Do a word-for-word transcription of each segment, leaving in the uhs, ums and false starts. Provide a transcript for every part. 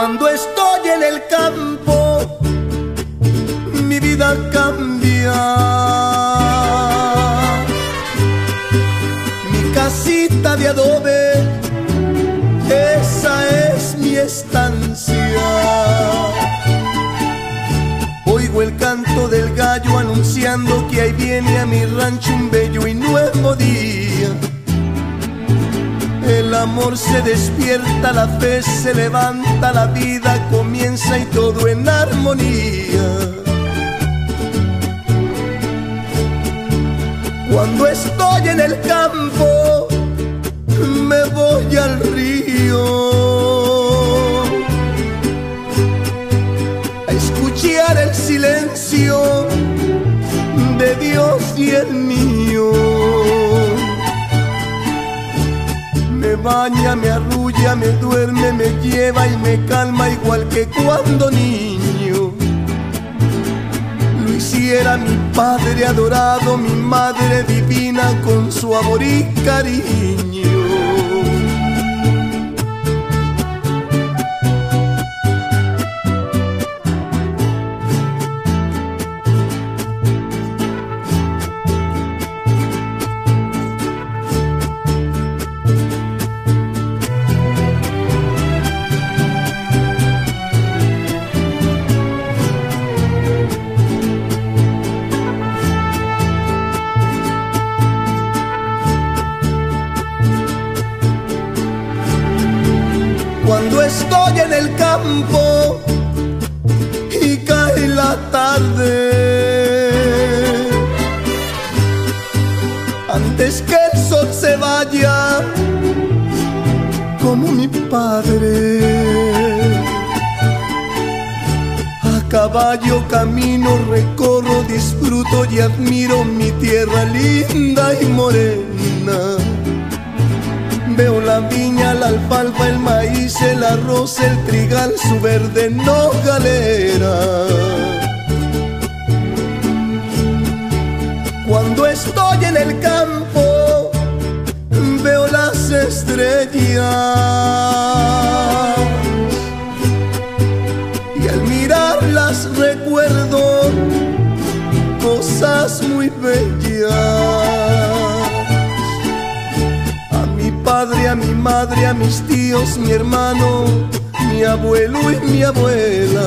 Cuando estoy en el campo, mi vida cambia. Mi casita de adobe, esa es mi estancia. Oigo el canto del gallo anunciando que ahí viene a mi rancho un bello y nuevo día. El amor se despierta, la fe se levanta, la vida comienza y todo en armonía. Cuando estoy en el campo, me voy al río a escuchar el silencio de Dios y el mío. Me baña, me arrulla, me duerme, me lleva y me calma, igual que cuando niño lo hiciera mi padre adorado, mi madre divina con su amor y cariño. Cuando estoy en el campo y cae la tarde, antes que el sol se vaya, como mi padre, a caballo camino, recorro, disfruto y admiro mi tierra linda y morena. Veo la viña, la alfalfa, el maíz, el arroz, el trigal, su verde nogalera. Cuando estoy en el campo, veo las estrellas y al mirarlas recuerdo cosas muy bellas. A mi padre, a mi madre, a mis tíos, mi hermano, mi abuelo y mi abuela.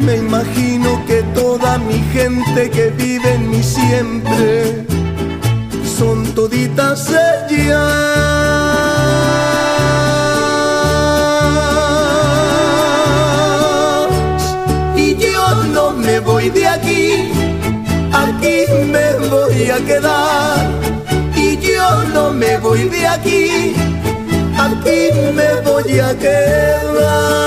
Me imagino que toda mi gente que vive en mí siempre son toditas ellas. Y yo no me voy de aquí, aquí me voy a quedar. Yo no me voy de aquí, aquí me voy a quedar.